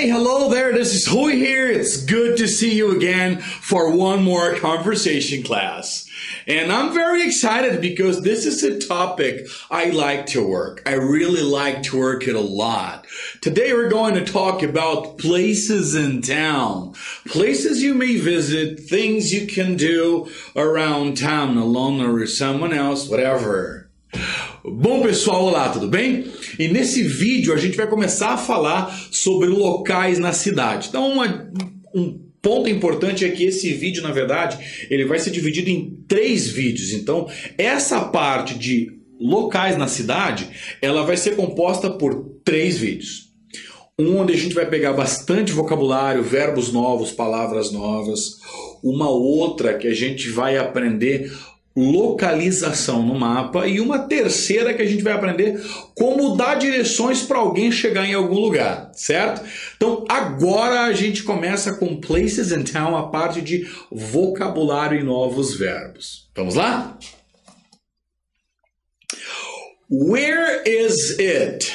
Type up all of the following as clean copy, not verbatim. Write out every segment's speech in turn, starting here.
Hey, hello there, this is Rui here. It's good to see you again for one more conversation class. And I'm very excited because this is a topic I like to work. I really like to work it a lot. Today we're going to talk about places in town. Places you may visit, things you can do around town, alone or with someone else, whatever. Bom pessoal, olá, tudo bem? E nesse vídeo a gente vai começar a falar sobre locais na cidade. Então um ponto importante é que esse vídeo, na verdade, ele vai ser dividido em 3 vídeos. Então essa parte de locais na cidade, ela vai ser composta por 3 vídeos. Um onde a gente vai pegar bastante vocabulário, verbos novos, palavras novas. Uma outra que a gente vai aprender localização no mapa, e uma terceira que a gente vai aprender como dar direções para alguém chegar em algum lugar, certo? Então agora a gente começa com Places in Town, a parte de vocabulário e novos verbos. Vamos lá? Where is it?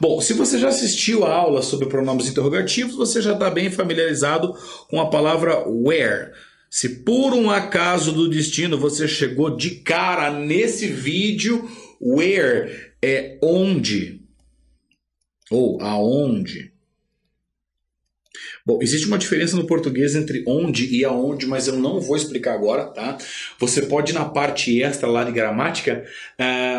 Bom, se você já assistiu a aula sobre pronomes interrogativos, você já está bem familiarizado com a palavra where. Se por um acaso do destino você chegou de cara nesse vídeo, where é onde ou aonde. Bom, existe uma diferença no português entre onde e aonde, mas eu não vou explicar agora, tá? Você pode ir na parte extra lá de gramática,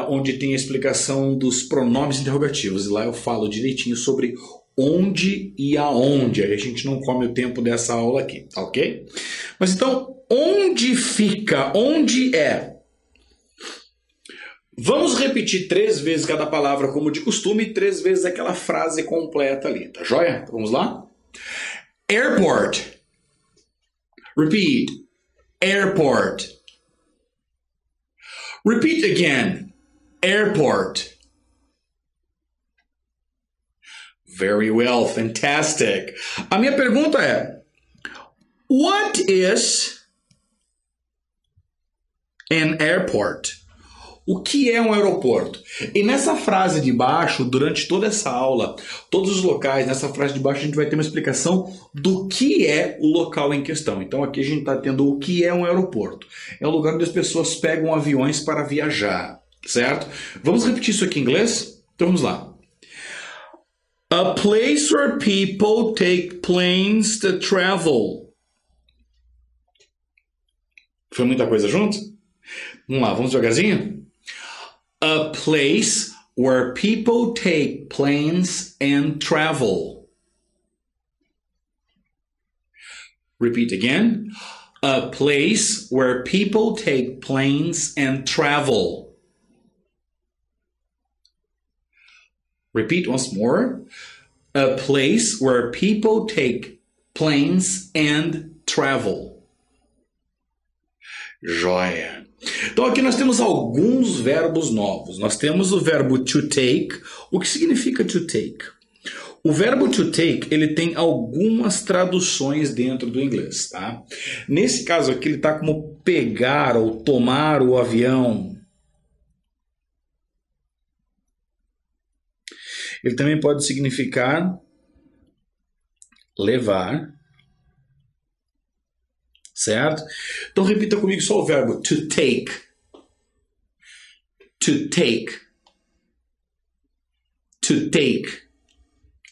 onde tem a explicação dos pronomes interrogativos. E lá eu falo direitinho sobre onde e aonde. Aí a gente não come o tempo dessa aula aqui, tá ok? Mas então, onde fica? Onde é? Vamos repetir 3 vezes cada palavra como de costume e 3 vezes aquela frase completa ali, tá joia? Então, vamos lá? Airport. Repeat. Airport. Repeat again. Airport. Very well, fantastic. A minha pergunta é: what is an airport? O que é um aeroporto? E nessa frase de baixo, durante toda essa aula, todos os locais, nessa frase de baixo a gente vai ter uma explicação do que é o local em questão. Então aqui a gente está tendo o que é um aeroporto. É o lugar onde as pessoas pegam aviões para viajar, certo? Vamos repetir isso aqui em inglês? Então vamos lá. A place where people take planes to travel. Foi muita coisa junto? Vamos lá, vamos devagarzinho? A place where people take planes and travel. Repeat again. A place where people take planes and travel. Repeat once more. A place where people take planes and travel. Joia! Então aqui nós temos alguns verbos novos. Nós temos o verbo to take. O que significa to take? O verbo to take, ele tem algumas traduções dentro do inglês, tá? Nesse caso aqui ele está como pegar ou tomar o avião. Ele também pode significar levar, certo? Então repita comigo só o verbo to take. To take. To take.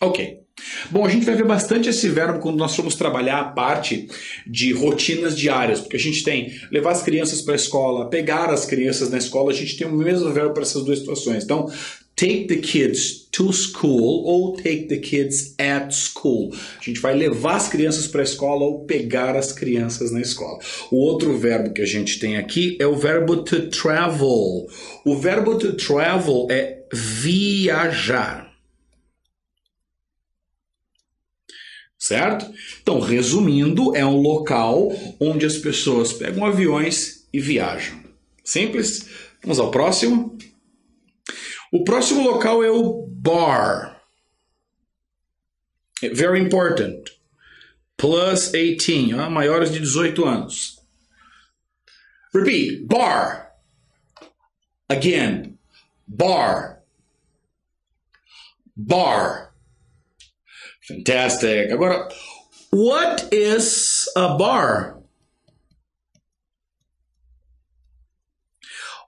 Ok. Bom, a gente vai ver bastante esse verbo quando nós formos trabalhar a parte de rotinas diárias, porque a gente tem levar as crianças para a escola, pegar as crianças na escola, a gente tem o mesmo verbo para essas duas situações. Então, take the kids to school ou take the kids at school. A gente vai levar as crianças para a escola ou pegar as crianças na escola. O outro verbo que a gente tem aqui é o verbo to travel. O verbo to travel é viajar. Certo? Então, resumindo, é um local onde as pessoas pegam aviões e viajam. Simples? Vamos ao próximo. O próximo local é o bar. Very important. Plus 18. Maiores de 18 anos. Repeat. Bar. Again. Bar. Bar. Fantastic. Agora, what is a bar?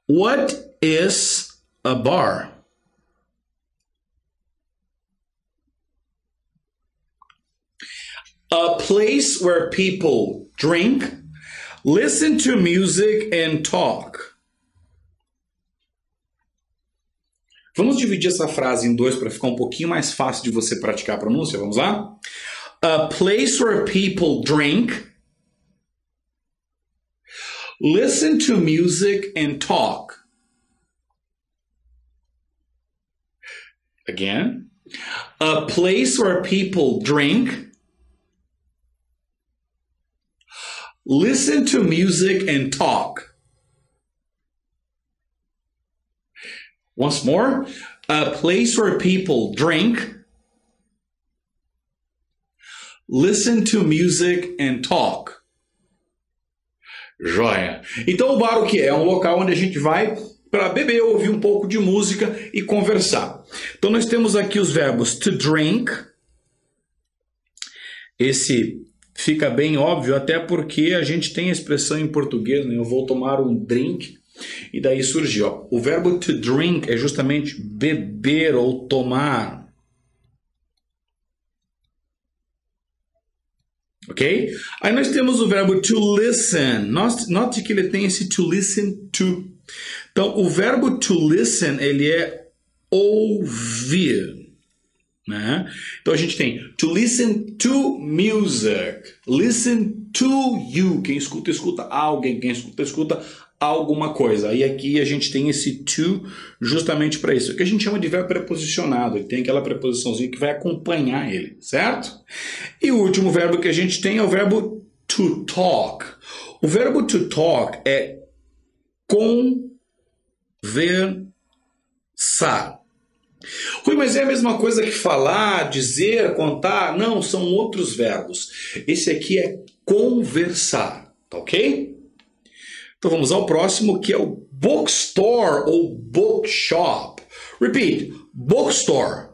What is a bar? A place where people drink, listen to music and talk. Vamos dividir essa frase em dois para ficar um pouquinho mais fácil de você praticar a pronúncia. Vamos lá? A place where people drink, listen to music and talk. Again. A place where people drink, listen to music and talk. Once more. A place where people drink, listen to music and talk. Joia! Então o bar o que é? É um local onde a gente vai para beber, ouvir um pouco de música e conversar. Então nós temos aqui os verbos to drink. Esse fica bem óbvio, até porque a gente tem a expressão em português, né? Eu vou tomar um drink, e daí surgiu. Ó, o verbo to drink é justamente beber ou tomar. Ok? Aí nós temos o verbo to listen. Note que ele tem esse to listen to. Então, o verbo to listen, ele é ouvir. Né? Então, a gente tem to listen to music. Listen to you. Quem escuta, escuta alguém. Quem escuta, escuta alguma coisa. E aqui a gente tem esse to justamente para isso. O que a gente chama de verbo preposicionado. Ele tem aquela preposiçãozinha que vai acompanhar ele, certo? E o último verbo que a gente tem é o verbo to talk. O verbo to talk é conversar. Rui, mas é a mesma coisa que falar, dizer, contar? Não, são outros verbos. Esse aqui é conversar, tá ok? Então vamos ao próximo, que é o bookstore ou bookshop. Repeat. Bookstore.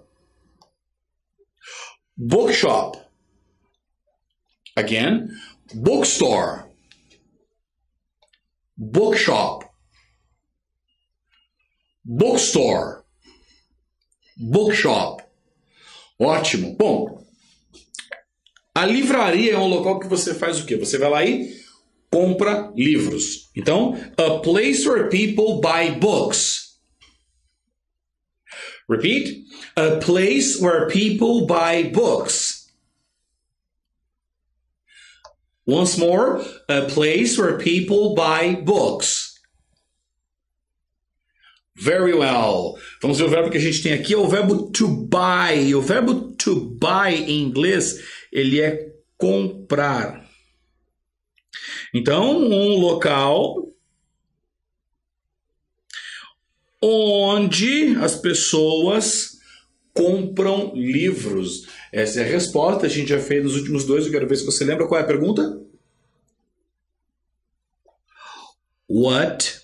Bookshop. Again. Bookstore. Bookshop. Bookstore. Bookshop. Ótimo. Bom, a livraria é um local que você faz o quê? Você vai lá e compra livros. Então, a place where people buy books. Repeat. A place where people buy books. Once more. A place where people buy books. Very well. Vamos ver o verbo que a gente tem aqui, é o verbo to buy. O verbo to buy em inglês, ele é comprar. Então, um local onde as pessoas compram livros. Essa é a resposta, a gente já fez nos últimos dois, eu quero ver se você lembra qual é a pergunta. What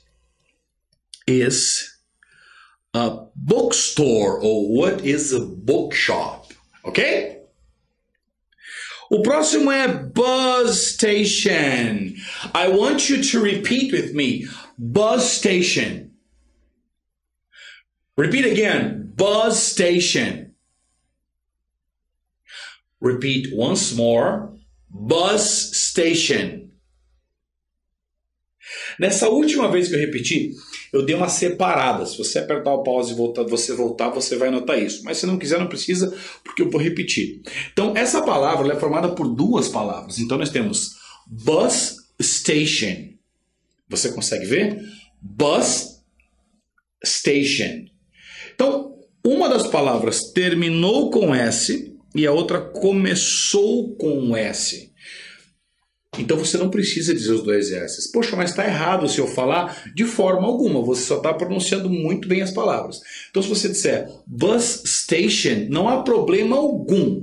is a bookstore? Ou what is a bookshop? Ok? O próximo é bus station. I want you to repeat with me. Bus station. Repeat again. Bus station. Repeat once more. Bus station. Nessa última vez que eu repeti, eu dei uma separada. Se você apertar o pause e voltar, você vai notar isso. Mas se não quiser, não precisa, porque eu vou repetir. Então, essa palavra ela é formada por duas palavras. Então, nós temos bus station. Você consegue ver? Bus station. Então, uma das palavras terminou com S e a outra começou com S. Então você não precisa dizer os dois S's. Poxa, mas está errado se eu falar de forma alguma. Você só está pronunciando muito bem as palavras. Então se você disser bus station, não há problema algum.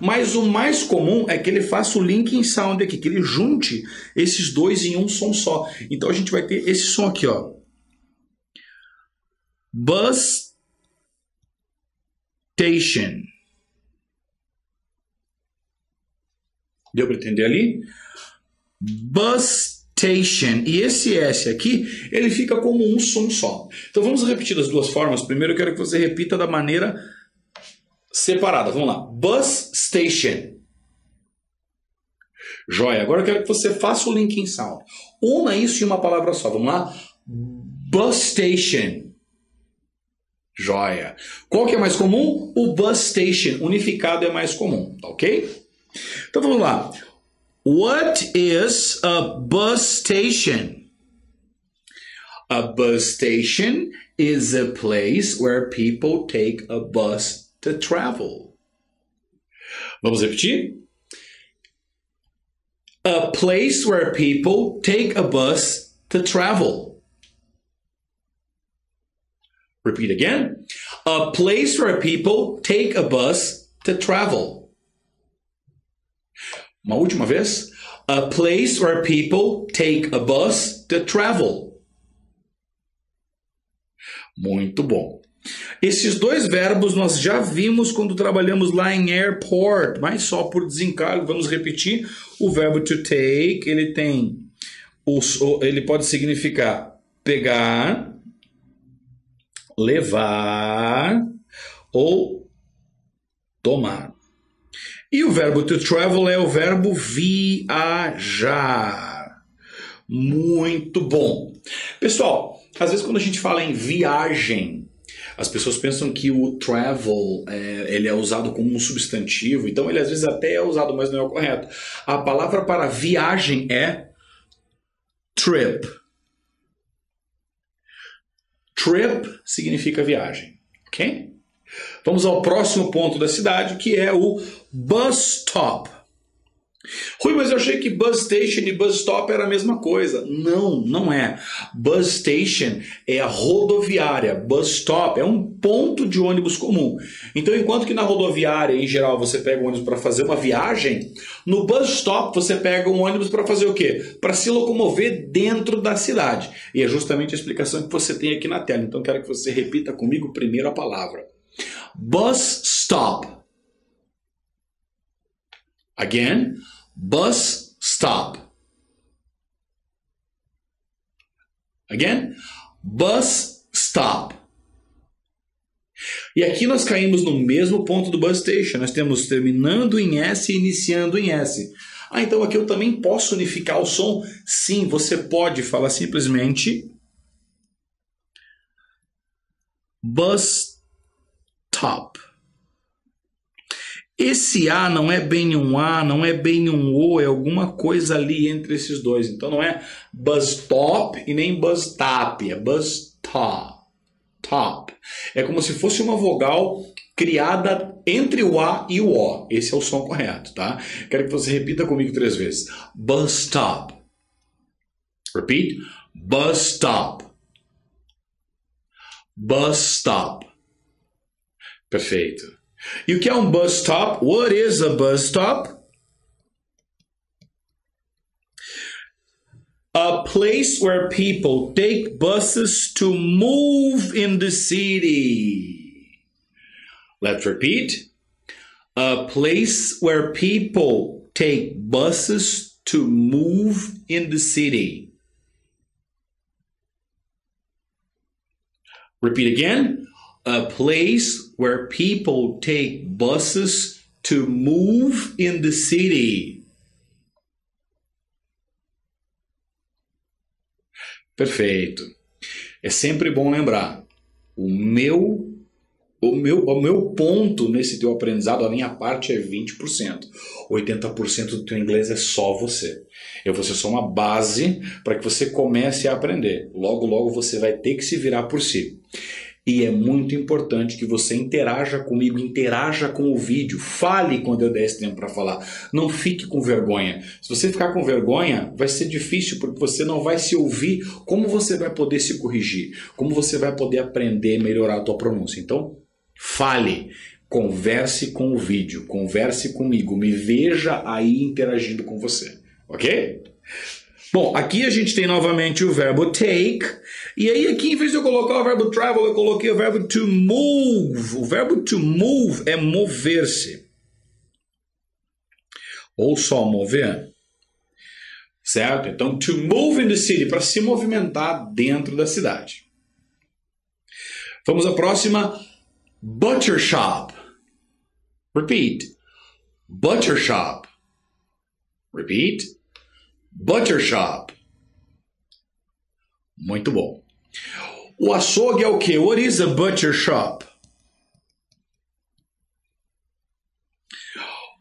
Mas o mais comum é que ele faça o linking sound aqui, que ele junte esses dois em um som só. Então a gente vai ter esse som aqui, ó. Bus station. Deu para entender ali? Bus station. E esse S aqui, ele fica como um som só. Então vamos repetir das duas formas. Primeiro eu quero que você repita da maneira separada. Vamos lá. Bus station. Joia. Agora eu quero que você faça o linking sound. Una isso em uma palavra só. Vamos lá. Bus station. Joia. Qual que é mais comum? O bus station. Unificado é mais comum. Tá ok? Então vamos lá. What is a bus station? A bus station is a place where people take a bus to travel. Vamos repetir? A place where people take a bus to travel. Repeat again. A place where people take a bus to travel. Uma última vez. A place where people take a bus to travel. Muito bom. Esses dois verbos nós já vimos quando trabalhamos lá em airport, mas só por desencargo vamos repetir. O verbo to take, ele tem, ele pode significar pegar, levar ou tomar. E o verbo to travel é o verbo viajar. Muito bom. Pessoal, às vezes quando a gente fala em viagem, as pessoas pensam que o travel, ele é usado como um substantivo, então ele às vezes até é usado, mas não é o correto. A palavra para viagem é trip. Trip significa viagem, ok? Vamos ao próximo ponto da cidade, que é o bus stop. Rui, mas eu achei que bus station e bus stop era a mesma coisa. Não, não é. Bus station é a rodoviária. Bus stop é um ponto de ônibus comum. Então, enquanto que na rodoviária, em geral, você pega um ônibus para fazer uma viagem, no bus stop você pega um ônibus para fazer o quê? Para se locomover dentro da cidade. E é justamente a explicação que você tem aqui na tela. Então, quero que você repita comigo primeiro a palavra. Bus stop. Again, bus stop. Again, bus stop. E aqui nós caímos no mesmo ponto do bus station. Nós temos terminando em S e iniciando em S. Ah, então aqui eu também posso unificar o som? Sim, você pode falar simplesmente bus stop. Esse A não é bem um A, não é bem um O, é alguma coisa ali entre esses dois. Então não é bus stop e nem bus tap, é bus top. Top. É como se fosse uma vogal criada entre o A e o O. Esse é o som correto, tá? Quero que você repita comigo 3 vezes. Bus stop. Repeat. Bus stop. Bus stop. Perfeito. E o que é um bus stop? What is a bus stop? A place where people take buses to move in the city. Let's repeat. A place where people take buses to move in the city. Repeat again. A place where people take buses to move in the city. Perfeito. É sempre bom lembrar. O meu ponto nesse teu aprendizado, a minha parte é 20%. 80% do teu inglês é só você. Eu vou ser só uma base para que você comece a aprender. Logo, logo você vai ter que se virar por si. E é muito importante que você interaja comigo, interaja com o vídeo. Fale quando eu der esse tempo para falar. Não fique com vergonha. Se você ficar com vergonha, vai ser difícil, porque você não vai se ouvir. Como você vai poder se corrigir? Como você vai poder aprender e melhorar a tua pronúncia? Então, fale. Converse com o vídeo. Converse comigo. Me veja aí interagindo com você. Ok? Bom, aqui a gente tem novamente o verbo take, e aí aqui em vez de eu colocar o verbo travel, eu coloquei o verbo to move. O verbo to move é mover-se. ou só mover, certo? Então, to move in the city, para se movimentar dentro da cidade. Vamos à próxima, butcher shop. Repeat, butcher shop. Repeat, butcher shop. Muito bom. O açougue é o quê? What is a butcher shop?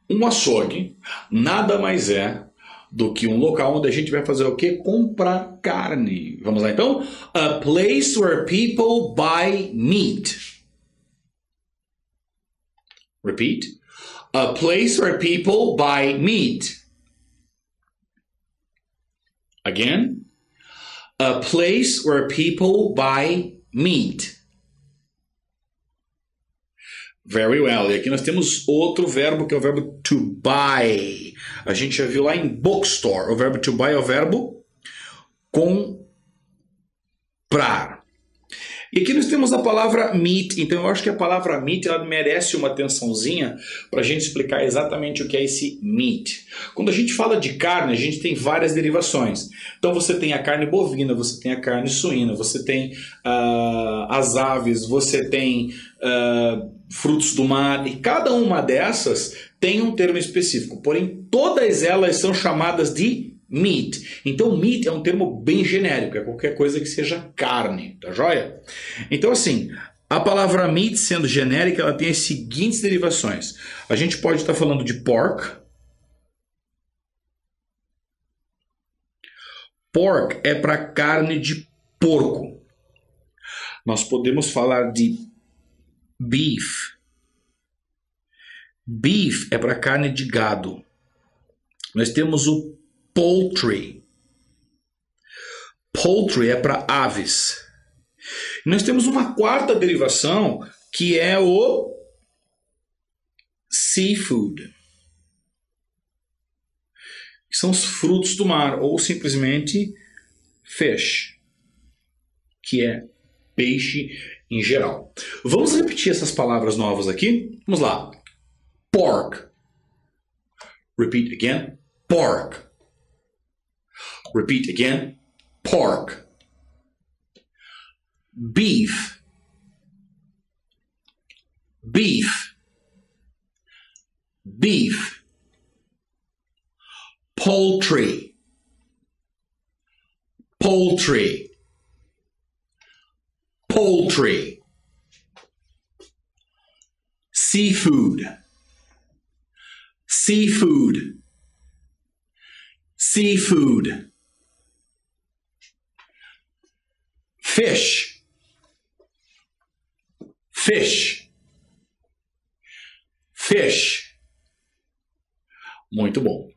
Um açougue nada mais é do que um local onde a gente vai fazer o quê? Comprar carne. Vamos lá então? A place where people buy meat. Repeat. A place where people buy meat. Again. A place where people buy meat. Very well. E aqui nós temos outro verbo, que é o verbo to buy. A gente já viu lá em bookstore. O verbo to buy é o verbo comprar. E aqui nós temos a palavra meat. Então eu acho que a palavra meat ela merece uma atençãozinha para a gente explicar exatamente o que é esse meat. Quando a gente fala de carne, a gente tem várias derivações. Então você tem a carne bovina, você tem a carne suína, você tem as aves, você tem frutos do mar. E cada uma dessas tem um termo específico. Porém, todas elas são chamadas de meat. Então, meat é um termo bem genérico, é qualquer coisa que seja carne, tá joia? Então, assim, a palavra meat, sendo genérica, ela tem as seguintes derivações. A gente pode estar falando de pork. Pork é para carne de porco. Nós podemos falar de beef. Beef é para carne de gado. Nós temos o poultry. Poultry é para aves. Nós temos uma quarta derivação que é o seafood. Que são os frutos do mar ou simplesmente fish, que é peixe em geral. Vamos repetir essas palavras novas aqui? Vamos lá. Pork. Repeat again. Pork. Repeat again, pork, beef, beef, beef, poultry, poultry, poultry, seafood, seafood, seafood. Fish, fish, fish. Muito bom.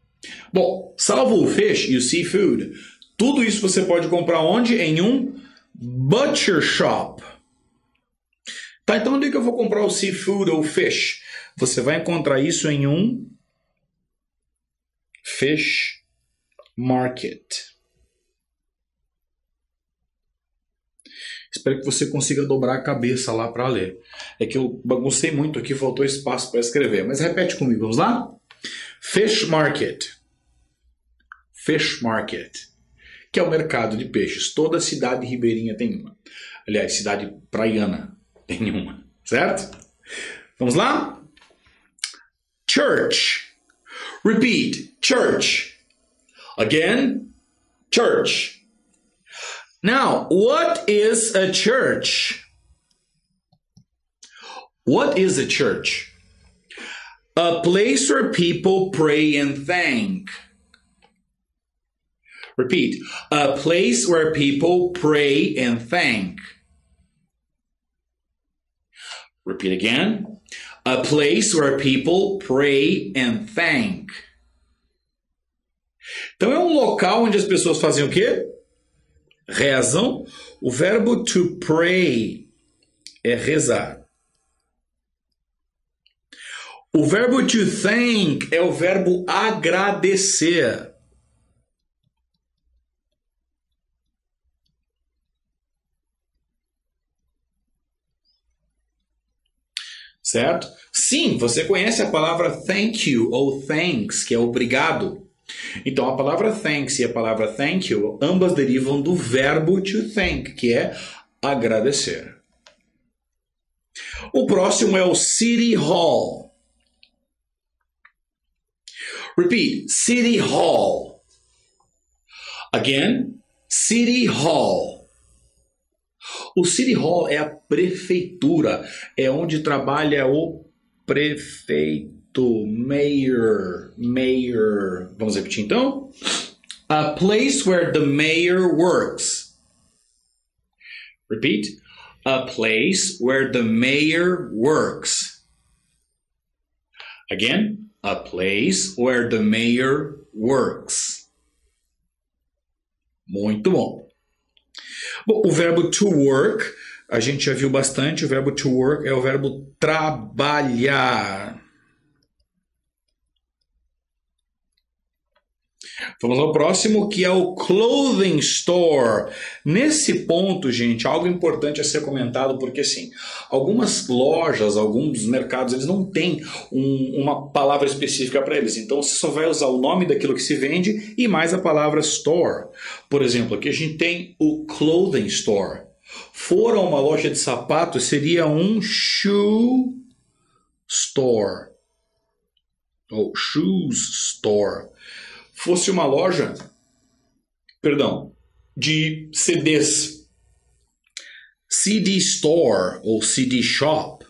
Bom, salvo o fish e o seafood, tudo isso você pode comprar onde? Em um butcher shop. Tá, então onde é que eu vou comprar o seafood ou fish? Você vai encontrar isso em um fish market. Espero que você consiga dobrar a cabeça lá para ler. É que eu baguncei muito aqui, faltou espaço para escrever. Mas repete comigo, vamos lá? Fish market. Fish market. Que é o mercado de peixes. Toda cidade ribeirinha tem uma. Aliás, cidade praiana tem uma. Certo? Vamos lá? Church. Repeat. Church. Again. Church. Now, what is a church? What is a church? A place where people pray and thank. Repeat. A place where people pray and thank. Repeat again. A place where people pray and thank. Então é um local onde as pessoas fazem o quê? Rezam. O verbo to pray é rezar. O verbo to thank é o verbo agradecer. certo? Sim, você conhece a palavra thank you ou thanks, que é obrigado. Então, a palavra thanks e a palavra thank you, ambas derivam do verbo to thank, que é agradecer. O próximo é o City Hall. Repeat, City Hall. Again, City Hall. O City Hall é a prefeitura, é onde trabalha o prefeito, mayor. Vamos repetir então? A place where the mayor works. Repeat. A place where the mayor works. Again, a place where the mayor works. Muito bom. Bom, o verbo to work, a gente já viu bastante. O verbo to work é o verbo trabalhar. Vamos ao próximo, que é o clothing store. Nesse ponto, gente, algo importante a ser comentado, porque assim, algumas lojas, alguns mercados, eles não têm uma palavra específica para eles. Então, você só vai usar o nome daquilo que se vende e mais a palavra store. Por exemplo, aqui a gente tem o clothing store. Fora uma loja de sapatos, seria um shoe store. Ou shoes store. Fosse uma loja, perdão, de CDs, CD Store ou CD Shop,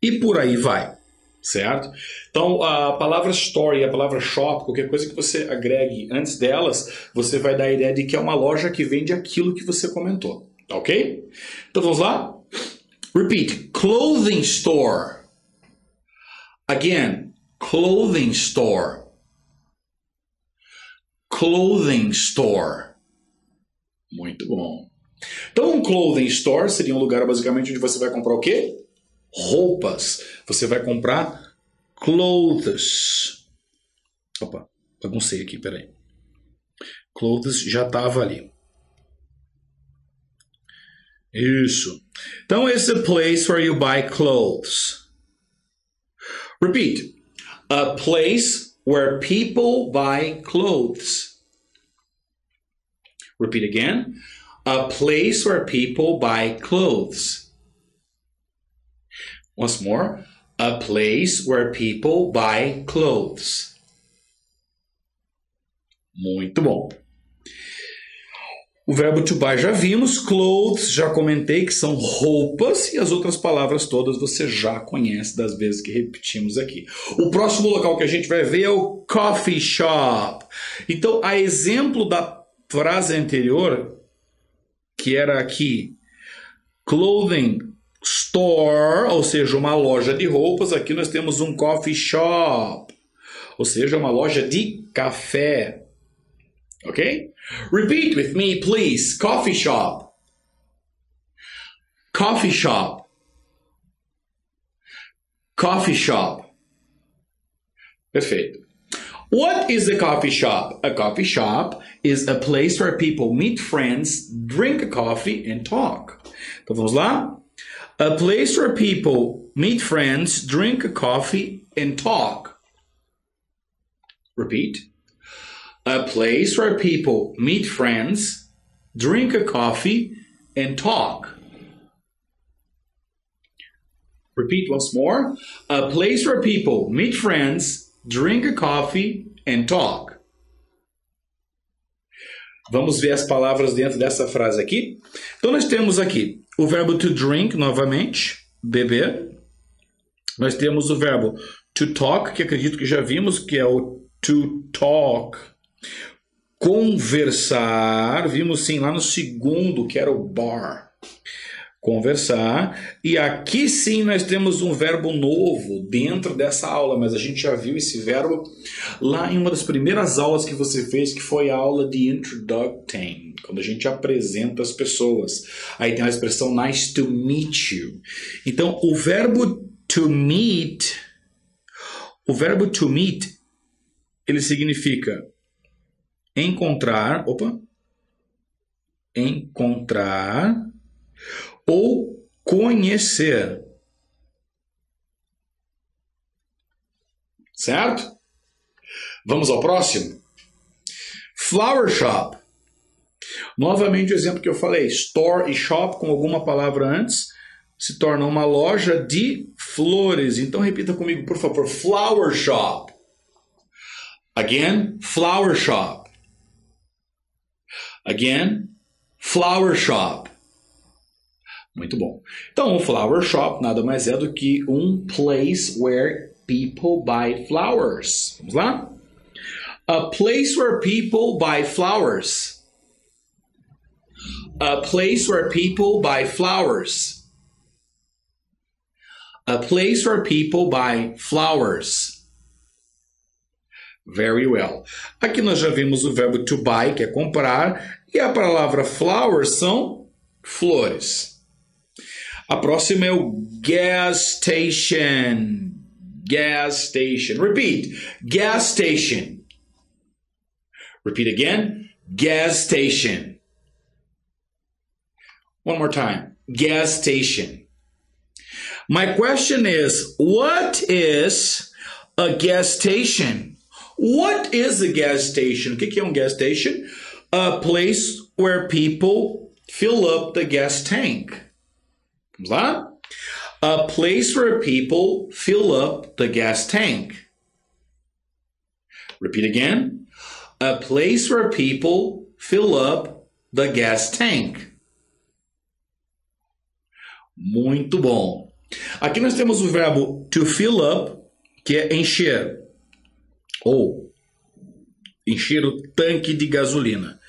e por aí vai, certo? Então, a palavra Store e a palavra Shop, qualquer coisa que você agregue antes delas, você vai dar a ideia de que é uma loja que vende aquilo que você comentou, tá ok? Então, vamos lá? Repeat, Clothing Store. Again, Clothing Store. Clothing store. Muito bom. Então, um clothing store seria um lugar basicamente onde você vai comprar o quê? Roupas. Você vai comprar clothes. Opa, baguncei aqui, peraí. Clothes já estava ali. Isso. Então, it's a place where you buy clothes. Repeat. A place where people buy clothes. Repeat again. A place where people buy clothes. Once more. A place where people buy clothes. Muito bom. O verbo to buy já vimos. Clothes já comentei que são roupas. E as outras palavras todas você já conhece das vezes que repetimos aqui. O próximo local que a gente vai ver é o coffee shop. Então, a exemplo da frase anterior, que era aqui, clothing store, ou seja, uma loja de roupas, aqui nós temos um coffee shop, ou seja, uma loja de café. Ok? Repeat with me, please. Coffee shop. Coffee shop. Coffee shop. Perfeito. What is a coffee shop? A coffee shop is a place where people meet friends, drink a coffee and talk. Então vamos lá? A place where people meet friends, drink a coffee and talk. Repeat. A place where people meet friends, drink a coffee and talk. Repeat once more. A place where people meet friends, drink a coffee and talk. Vamos ver as palavras dentro dessa frase aqui. Então, nós temos aqui o verbo to drink, novamente, beber. Nós temos o verbo to talk, que acredito que já vimos, que é o to talk. Conversar, vimos sim lá no segundo, que era o bar. Conversar. E aqui sim nós temos um verbo novo dentro dessa aula, mas a gente já viu esse verbo lá em uma das primeiras aulas que você fez, que foi a aula de introducting, quando a gente apresenta as pessoas. Aí tem a expressão nice to meet you. Então, o verbo to meet, ele significa encontrar ou conhecer. certo? Vamos ao próximo. Flower shop. Novamente o exemplo que eu falei, store e shop com alguma palavra antes se torna uma loja de flores. Então repita comigo, por favor, flower shop. Again, flower shop. Again, flower shop. Muito bom. Então, o flower shop nada mais é do que um place where people buy flowers. Vamos lá? A place where people buy flowers. A place where people buy flowers. A place where people buy flowers. Very well. Aqui nós já vimos o verbo to buy, que é comprar, e a palavra flowers são flores. A próxima é o gas station. Gas station. Repeat. Gas station. Repeat again. Gas station. One more time. Gas station. My question is, what is a gas station? What is a gas station? O que é um gas station? A place where people fill up the gas tank. Vamos lá? A place where people fill up the gas tank. Repeat again. A place where people fill up the gas tank. Muito bom. Aqui nós temos o verbo to fill up, que é encher. Ou encher o tanque de gasolina.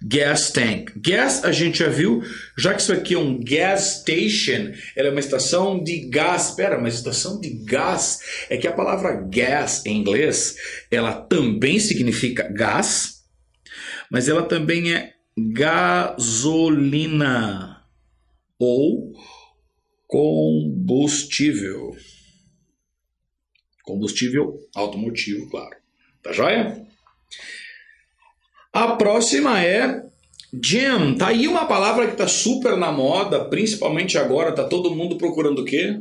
Gas tank. Gas a gente já viu, já que isso aqui é um gas station, ela é uma estação de gás. Espera, mas estação de gás, é que a palavra gas em inglês, ela também significa gás, mas ela também é gasolina ou combustível. Combustível automotivo, claro. Tá joia? A próxima é gym. Tá aí uma palavra que tá super na moda, principalmente agora, tá todo mundo procurando o quê?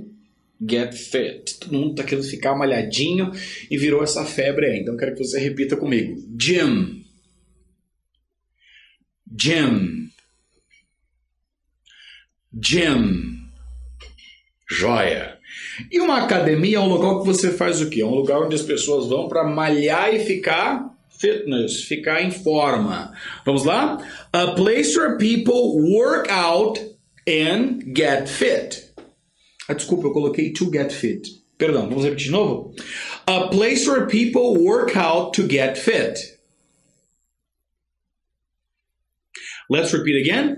Get fit. Todo mundo tá querendo ficar malhadinho e virou essa febre aí. Então eu quero que você repita comigo. Gym. Gym. Gym. Joia. E uma academia é um local que você faz o quê? É um lugar onde as pessoas vão para malhar e ficar fitness, ficar em forma. Vamos lá? A place where people work out and get fit. Ah, desculpa, eu coloquei to get fit. Perdão, vamos repetir de novo? A place where people work out to get fit. Let's repeat again.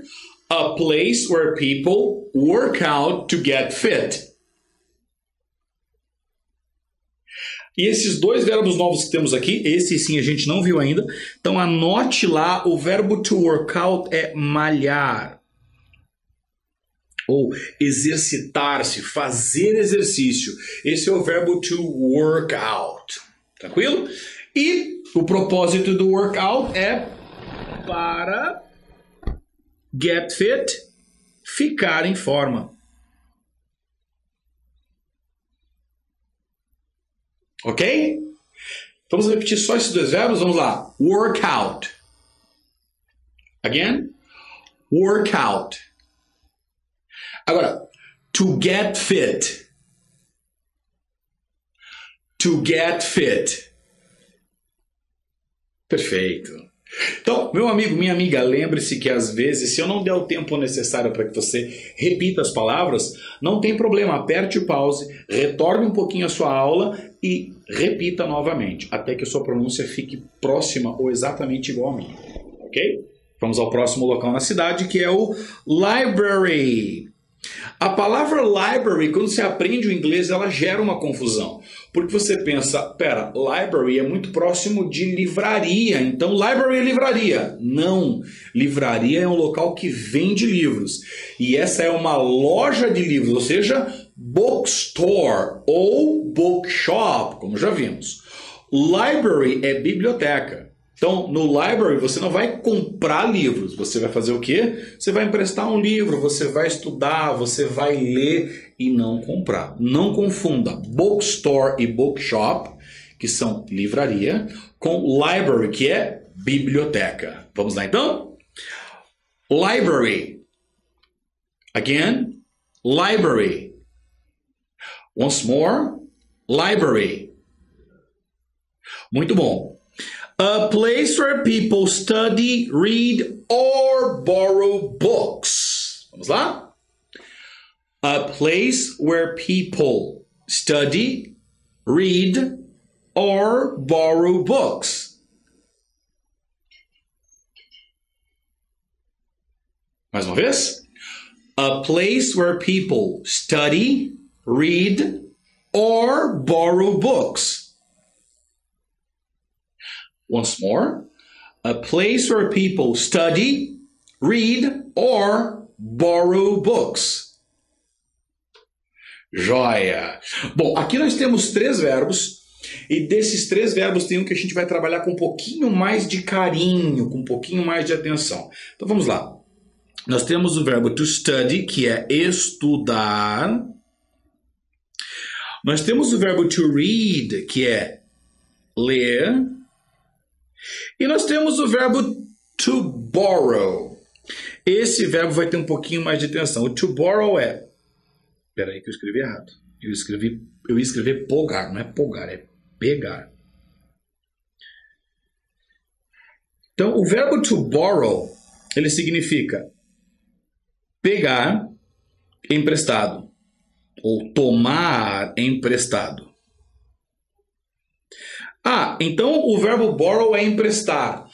A place where people work out to get fit. E esses dois verbos novos que temos aqui, esse sim a gente não viu ainda. Então anote lá, o verbo to work out é malhar. Ou exercitar-se, fazer exercício. Esse é o verbo to work out. Tranquilo? E o propósito do work out é para get fit, ficar em forma. Ok? Vamos repetir só esses dois verbos. Vamos lá. Work out. Again. Work out. Agora, to get fit. To get fit. Perfeito. Então, meu amigo, minha amiga, lembre-se que às vezes, se eu não der o tempo necessário para que você repita as palavras, não tem problema, aperte o pause, retorne um pouquinho a sua aula e repita novamente, até que a sua pronúncia fique próxima ou exatamente igual a minha, ok? Vamos ao próximo local na cidade, que é o library. A palavra library, quando você aprende o inglês, ela gera uma confusão. Porque você pensa, pera, library é muito próximo de livraria, então library é livraria. Não, livraria é um local que vende livros. E essa é uma loja de livros, ou seja, bookstore ou bookshop, como já vimos. Library é biblioteca. Então, no library, você não vai comprar livros. Você vai fazer o quê? Você vai emprestar um livro, você vai estudar, você vai ler e não comprar. Não confunda bookstore e bookshop, que são livraria, com library, que é biblioteca. Vamos lá, então? Library. Again, library. Once more, library. Muito bom. A place where people study, read or borrow books. Vamos lá? A place where people study, read or borrow books. Mais uma vez. A place where people study, read or borrow books. Once more, a place where people study, read, or borrow books. Joia! Bom, aqui nós temos três verbos, e desses três verbos tem um que a gente vai trabalhar com um pouquinho mais de carinho, com um pouquinho mais de atenção. Então vamos lá. Nós temos o verbo to study, que é estudar. Nós temos o verbo to read, que é ler. E nós temos o verbo to borrow. Esse verbo vai ter um pouquinho mais de atenção. O to borrow é... Espera aí que eu escrevi errado. Eu ia escrever pegar, não é pegar, é pegar. Então, o verbo to borrow, ele significa pegar emprestado ou tomar emprestado. Ah, então o verbo borrow é emprestar.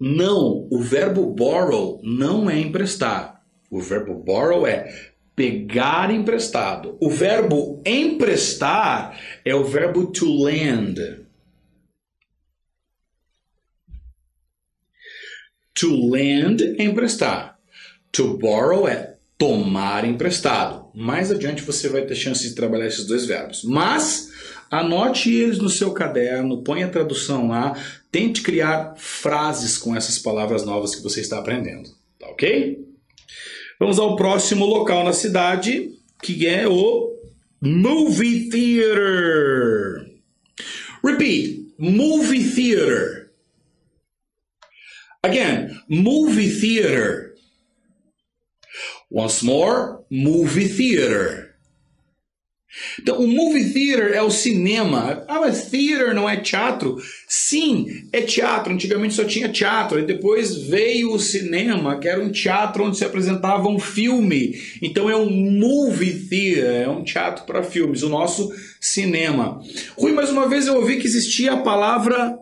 Não, o verbo borrow não é emprestar. O verbo borrow é pegar emprestado. O verbo emprestar é o verbo to lend. To lend é emprestar. To borrow é tomar emprestado. Mais adiante você vai ter chance de trabalhar esses dois verbos. Mas... anote eles no seu caderno, põe a tradução lá, tente criar frases com essas palavras novas que você está aprendendo, tá ok? Vamos ao próximo local na cidade, que é o movie theater. Repeat, movie theater. Again, movie theater. Once more, movie theater. Então, o movie theater é o cinema. Ah, mas theater não é teatro? Sim, é teatro. Antigamente só tinha teatro. E depois veio o cinema, que era um teatro onde se apresentava um filme. Então, é um movie theater, é um teatro para filmes, o nosso cinema. Rui, mais uma vez eu ouvi que existia a palavra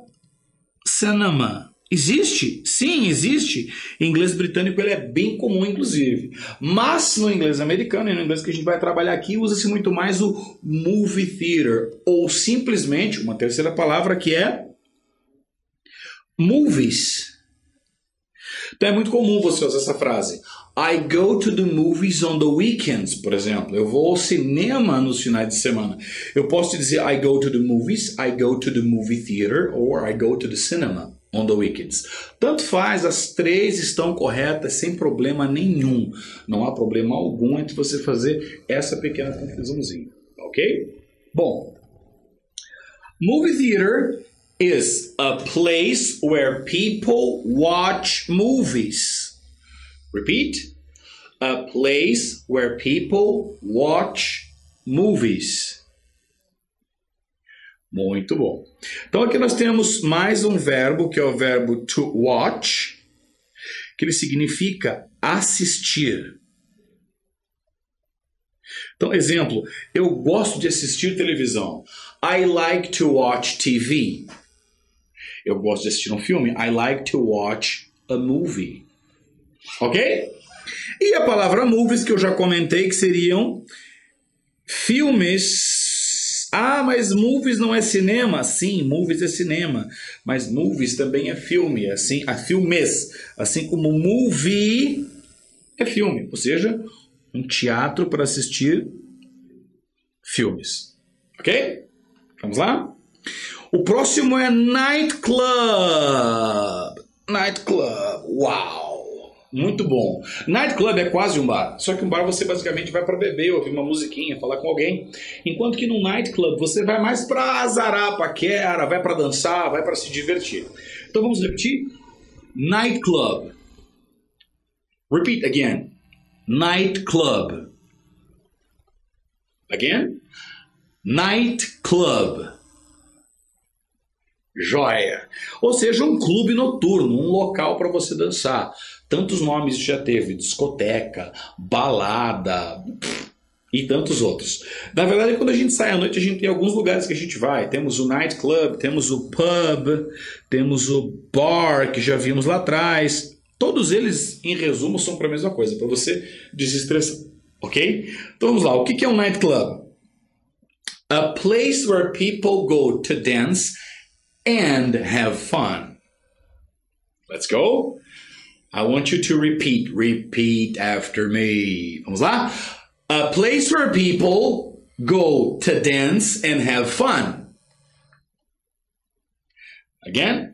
cinema. Existe? Sim, existe. Em inglês britânico ele é bem comum, inclusive. Mas no inglês americano e no inglês que a gente vai trabalhar aqui, usa-se muito mais o movie theater. Ou simplesmente, uma terceira palavra que é movies. Então é muito comum você usar essa frase. I go to the movies on the weekends, por exemplo. Eu vou ao cinema nos finais de semana. Eu posso dizer I go to the movies, I go to the movie theater, or I go to the cinema. On the weekends. Tanto faz, as três estão corretas sem problema nenhum. Não há problema algum entre você fazer essa pequena confusãozinha, ok? Bom, movie theater is a place where people watch movies. Repeat, a place where people watch movies. Muito bom. Então aqui nós temos mais um verbo, que é o verbo to watch, que ele significa assistir. Então, exemplo, eu gosto de assistir televisão. I like to watch TV. Eu gosto de assistir um filme. I like to watch a movie. Ok? E a palavra movies, que eu já comentei, que seriam filmes. Ah, mas movies não é cinema? Sim, movies é cinema. Mas movies também é filme, assim, a filmes. Assim como movie é filme. Ou seja, um teatro para assistir filmes. Ok? Vamos lá? O próximo é nightclub. Nightclub. Uau! muito bom. Nightclub é quase um bar, só que um bar você basicamente vai para beber, ouvir uma musiquinha, falar com alguém. Enquanto que no nightclub você vai mais para azarar, paquera, vai para dançar, vai para se divertir. Então vamos repetir? Nightclub. Repeat again. Nightclub. Again. Nightclub. Joia. Ou seja, um clube noturno, um local para você dançar. Tantos nomes já teve, discoteca, balada e tantos outros. Na verdade, quando a gente sai à noite, a gente tem alguns lugares que a gente vai. Temos o nightclub, temos o pub, temos o bar, que já vimos lá atrás. Todos eles, em resumo, são para a mesma coisa, para você desestressar, ok? Então vamos lá, o que é um nightclub? A place where people go to dance and have fun. Let's go. I want you to repeat. Repeat after me. Vamos lá? A place where people go to dance and have fun. Again.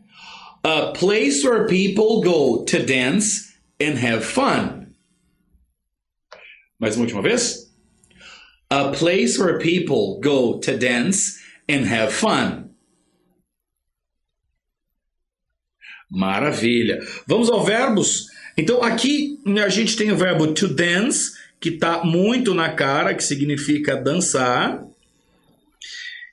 A place where people go to dance and have fun. Mais uma última vez. A place where people go to dance and have fun. Maravilha. Vamos aos verbos. Então aqui a gente tem o verbo to dance, que está muito na cara, que significa dançar.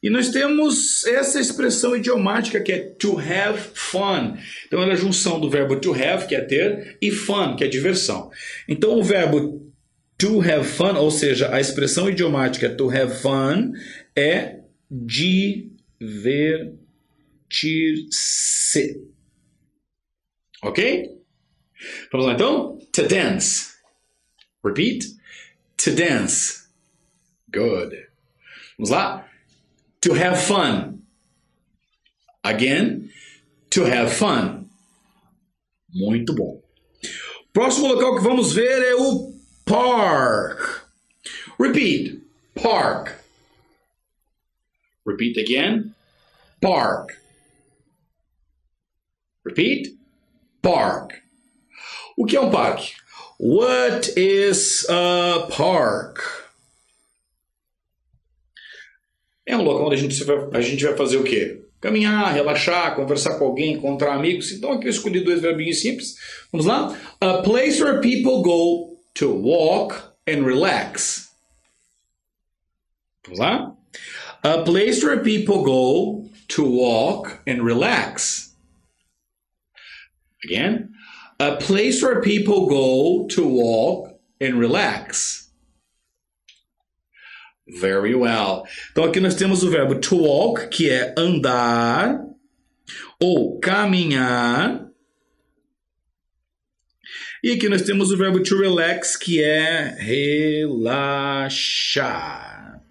E nós temos essa expressão idiomática que é to have fun. Então ela é a junção do verbo to have, que é ter, e fun, que é diversão. Então o verbo to have fun, ou seja, a expressão idiomática to have fun, é divertir-se. Ok? Vamos lá então? To dance. Repeat. To dance. Good. Vamos lá? To have fun. Again. To have fun. Muito bom. Próximo local que vamos ver é o park. Repeat. Park. Repeat again. Park. Repeat. Park. O que é um parque? What is a park? É um local onde a gente vai fazer o quê? Caminhar, relaxar, conversar com alguém, encontrar amigos. Então aqui eu escolhi dois verbinhos simples. Vamos lá? A place where people go to walk and relax. Vamos lá? A place where people go to walk and relax. Again, a place where people go to walk and relax. Very well. Então aqui nós temos o verbo to walk, que é andar ou caminhar. E aqui nós temos o verbo to relax, que é relaxar.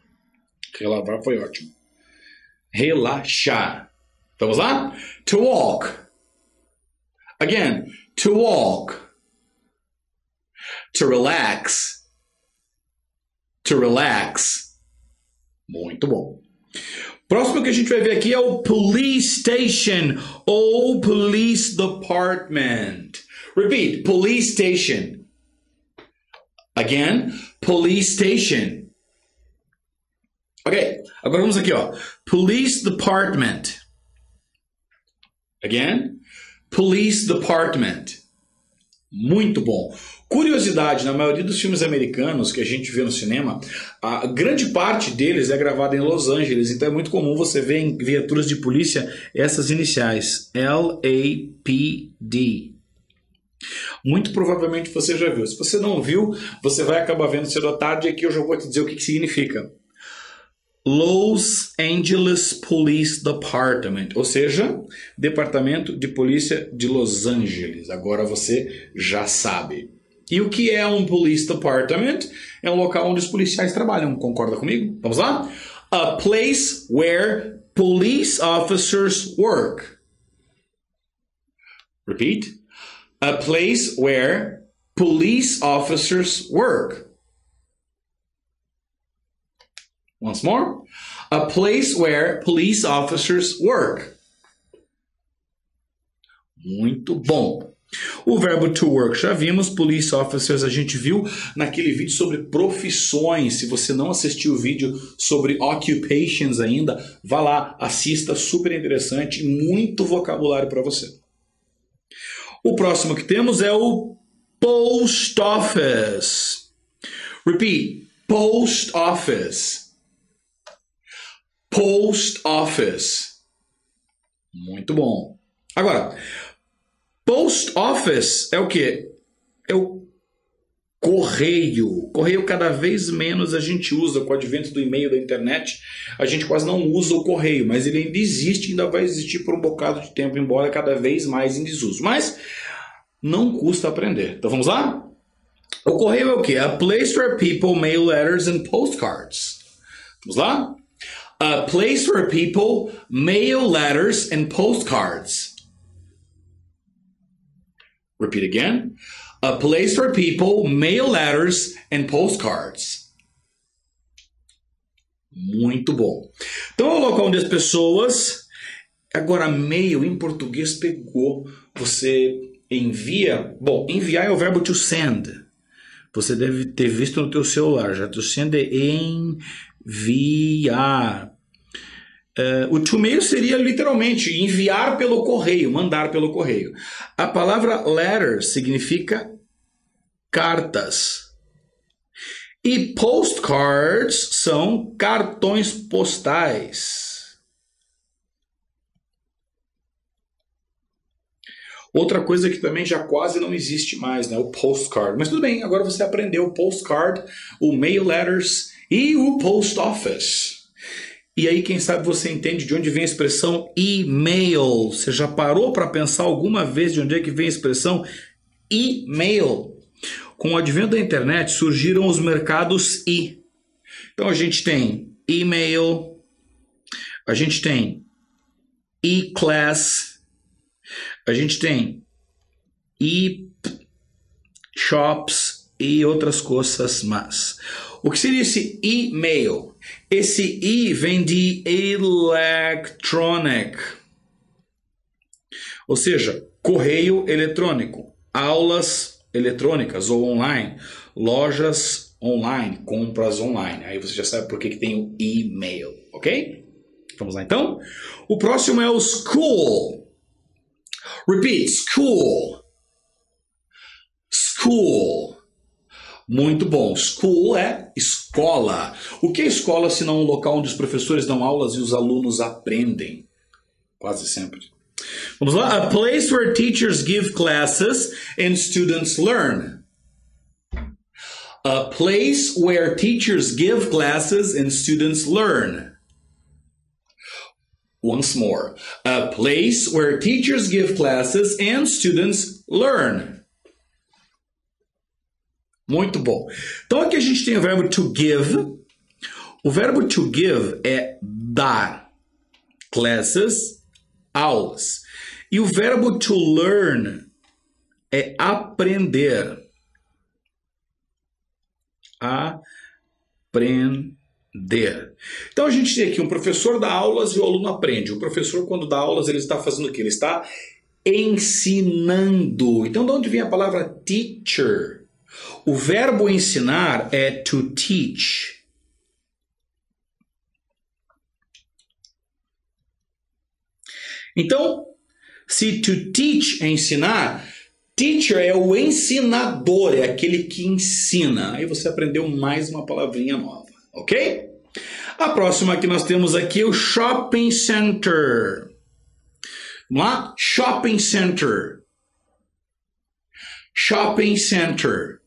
Relaxar foi ótimo. Relaxar. Vamos lá? To walk. Again, to walk, to relax, to relax. Muito bom. Próximo que a gente vai ver aqui é o police station ou police department. Repeat, police station. Again, police station. Ok, agora vamos aqui, ó. Police department. Again. Police Department. Muito bom. Curiosidade, na maioria dos filmes americanos que a gente vê no cinema, a grande parte deles é gravada em Los Angeles, então é muito comum você ver em viaturas de polícia essas iniciais, LAPD. Muito provavelmente você já viu. Se você não viu, você vai acabar vendo cedo à tarde, e aqui eu já vou te dizer o que significa. Los Angeles Police Department, ou seja, Departamento de Polícia de Los Angeles. Agora você já sabe. E o que é um Police Department? É um local onde os policiais trabalham, concorda comigo? Vamos lá? A place where police officers work. Repeat. A place where police officers work. Once more, a place where police officers work. Muito bom. O verbo to work já vimos, police officers a gente viu naquele vídeo sobre profissões. Se você não assistiu o vídeo sobre occupations ainda, vá lá, assista, super interessante, muito vocabulário para você. O próximo que temos é o post office. Repeat, post office. Post office. Muito bom. Agora, post office é o quê? É o correio. Correio cada vez menos a gente usa. Com o advento do e-mail, da internet, a gente quase não usa o correio, mas ele ainda existe, ainda vai existir por um bocado de tempo, embora cada vez mais em desuso. Mas não custa aprender. Então vamos lá? O correio é o quê? A place where people mail letters and postcards. Vamos lá? A place where people mail letters and postcards. Repeat again. A place where people mail letters and postcards. Muito bom. Então, é o local onde as pessoas... Agora, mail em português pegou. Você envia... Bom, enviar é o verbo to send. Você deve ter visto no teu celular. Já to send é enviar. O to mail seria literalmente enviar pelo correio, mandar pelo correio. A palavra letter significa cartas. E postcards são cartões postais. Outra coisa que também já quase não existe mais, né? O postcard. Mas tudo bem, agora você aprendeu o postcard, o mail letters e o post office. E aí, quem sabe você entende de onde vem a expressão e-mail. Você já parou para pensar alguma vez de onde é que vem a expressão e-mail? Com o advento da internet, surgiram os mercados e. Então, a gente tem e-mail, a gente tem e-class, a gente tem e-shops e outras coisas mais. O que seria esse e-mail? Esse e vem de electronic, ou seja, correio eletrônico, aulas eletrônicas ou online, lojas online, compras online. Aí você já sabe por que tem o e-mail, ok? Vamos lá então. O próximo é o school. Repeat, school. School. Muito bom. School é escola. O que é escola se não um local onde os professores dão aulas e os alunos aprendem? Quase sempre. Vamos lá. A place where teachers give classes and students learn. A place where teachers give classes and students learn. Once more. A place where teachers give classes and students learn. Muito bom. Então, aqui a gente tem o verbo to give. O verbo to give é dar. Classes, aulas. E o verbo to learn é aprender. Aprender. Então, a gente tem aqui um professor dá aulas e o aluno aprende. O professor, quando dá aulas, ele está fazendo o quê? Ele está ensinando. Então, de onde vem a palavra teacher? O verbo ensinar é to teach. Então, se to teach é ensinar, teacher é o ensinador, é aquele que ensina. Aí você aprendeu mais uma palavrinha nova, ok? A próxima que nós temos aqui é o shopping center. Vamos lá? Shopping center. Shopping center.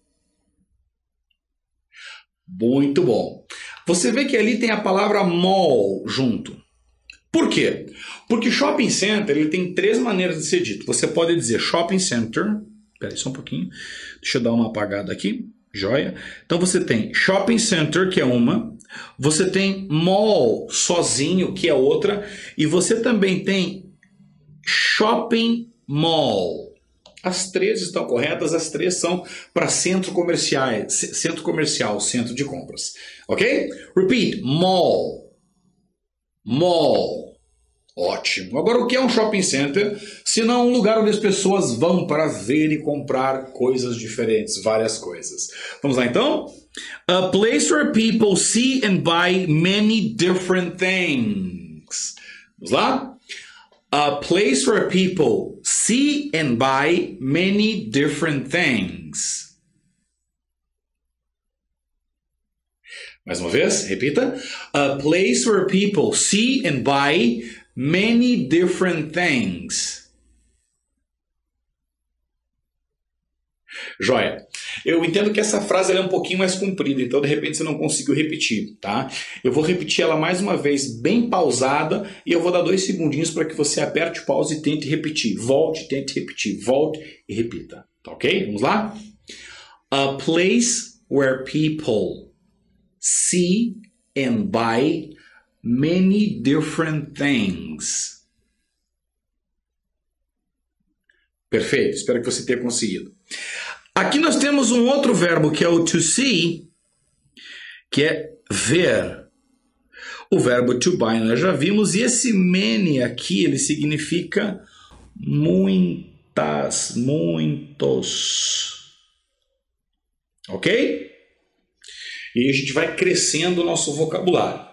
Muito bom. Você vê que ali tem a palavra mall junto. Por quê? Porque shopping center ele tem três maneiras de ser dito. Você pode dizer shopping center. Espera aí só um pouquinho. Deixa eu dar uma apagada aqui. Joia. Então você tem shopping center, que é uma. Você tem mall sozinho, que é outra. E você também tem shopping mall. As três estão corretas, as três são para centro comercial, centro de compras. Ok? Repeat, mall. Mall. Ótimo. Agora, o que é um shopping center, se não um lugar onde as pessoas vão para ver e comprar coisas diferentes, várias coisas. Vamos lá, então? A place where people see and buy many different things. Vamos lá? A place where people see and buy many different things. Mais uma vez, repita. A place where people see and buy many different things. Joia. Eu entendo que essa frase ela é um pouquinho mais comprida, então de repente você não conseguiu repetir, tá? Eu vou repetir ela mais uma vez, bem pausada, e eu vou dar 2 segundinhos para que você aperte o pause e tente repetir. Volte, tente repetir. Volte e repita. Tá ok? Vamos lá? A place where people see and buy many different things. Perfeito, espero que você tenha conseguido. Aqui nós temos um outro verbo que é o to see, que é ver. O verbo to buy nós já vimos, e esse many aqui ele significa muitas, muitos. Ok? E a gente vai crescendo o nosso vocabulário.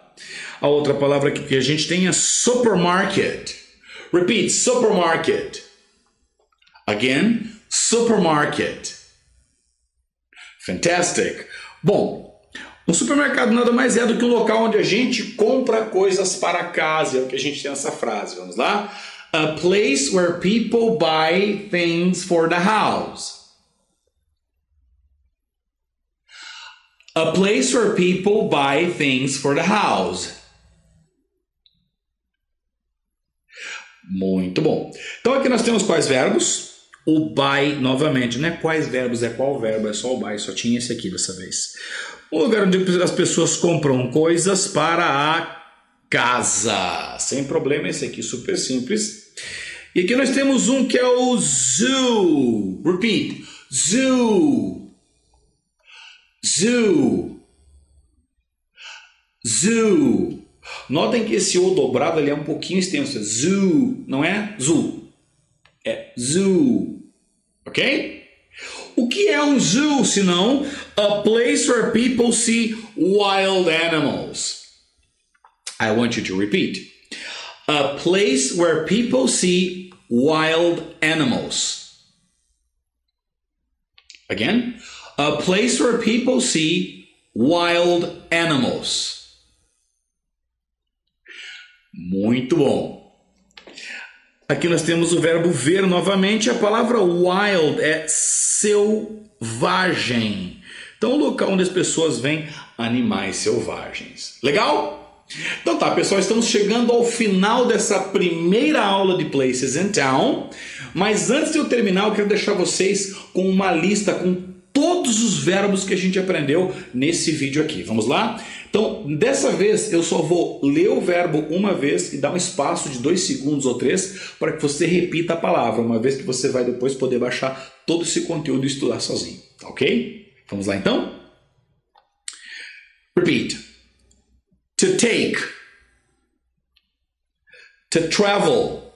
A outra palavra que a gente tem é supermarket. Repeat, supermarket. Again, supermarket. Fantastic. Bom, um supermercado nada mais é do que um local onde a gente compra coisas para casa. É o que a gente tem nessa frase. Vamos lá? A place where people buy things for the house. A place where people buy things for the house. Muito bom. Então aqui nós temos quais verbos? O buy novamente, não é quais verbos, é qual verbo, é só o buy, só tinha esse aqui dessa vez. O lugar onde as pessoas compram coisas para a casa. Sem problema, esse aqui, super simples. E aqui nós temos um que é o zoo. Repeat, zoo. Zoo. Zoo. Notem que esse O dobrado ele é um pouquinho extenso. Zoo. Não é zoo. É zoo. Ok? O que é um zoo se não a place where people see wild animals? I want you to repeat. A place where people see wild animals. Again. A place where people see wild animals. Muito bom. Aqui nós temos o verbo ver novamente. A palavra wild é selvagem. Então, o local onde as pessoas veem animais selvagens. Legal? Então tá, pessoal, estamos chegando ao final dessa primeira aula de Places and Town. Mas antes de eu terminar, eu quero deixar vocês com uma lista com todos os verbos que a gente aprendeu nesse vídeo aqui. Vamos lá? Então, dessa vez, eu só vou ler o verbo uma vez e dar um espaço de 2 segundos ou 3 para que você repita a palavra, uma vez que você vai depois poder baixar todo esse conteúdo e estudar sozinho. Ok? Vamos lá, então? Repeat. To take. To travel.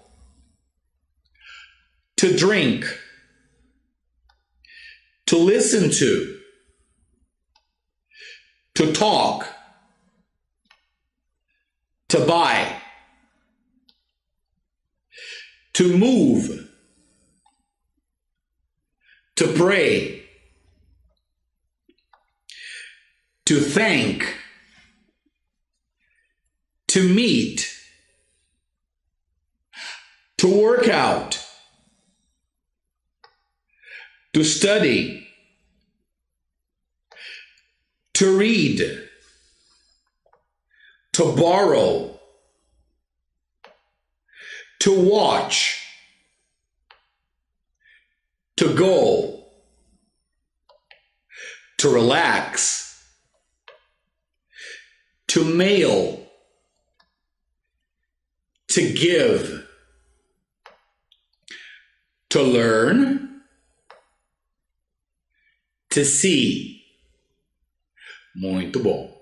To drink. To listen to talk, to buy, to move, to pray, to thank, to meet, to work out, to study, to read, to borrow, to watch, to go, to relax, to mail, to give, to learn, to see. Muito bom.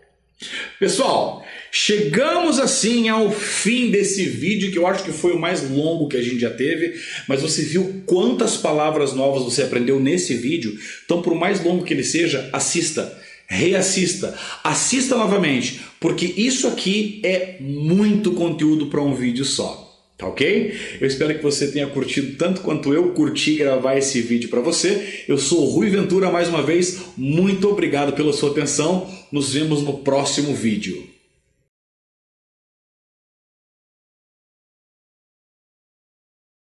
Pessoal, chegamos assim ao fim desse vídeo, que eu acho que foi o mais longo que a gente já teve, mas você viu quantas palavras novas você aprendeu nesse vídeo. Então, por mais longo que ele seja, assista, reassista, assista novamente, porque isso aqui é muito conteúdo para um vídeo só. Ok? Eu espero que você tenha curtido tanto quanto eu curti gravar esse vídeo para você. Eu sou o Rui Ventura mais uma vez. Muito obrigado pela sua atenção. Nos vemos no próximo vídeo.